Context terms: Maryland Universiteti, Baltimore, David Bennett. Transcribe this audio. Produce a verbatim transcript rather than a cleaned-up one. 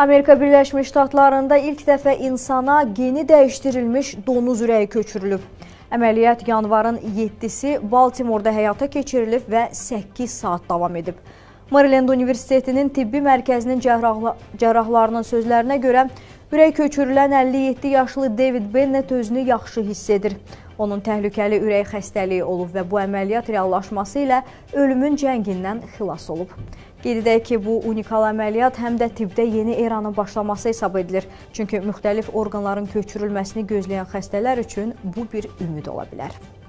Amerika Birleşmiş Ştatlarında ilk dəfə insana geni dəyişdirilmiş donuz ürəyi köçürülüb. Əməliyyat yanvarın yeddisi Baltimore'da həyata keçirilib və səkkiz saat davam edib. Maryland Universitetinin tibbi mərkəzinin cərrahla, cərrahlarının sözlərinə görə ürək köçürülən əlli yeddi yaşlı David Bennett özünü yaxşı hiss edir. Onun təhlükəli ürək xəstəliyi olub və bu əməliyyat reallaşması ilə ölümün cəngindən xilas olub. Qeyd edək ki, bu unikal əməliyyat həm də tibbdə yeni eranın başlaması hesab edilir. Çünki müxtəlif orqanların köçürülməsini gözləyən xəstələr üçün bu bir ümid ola bilər.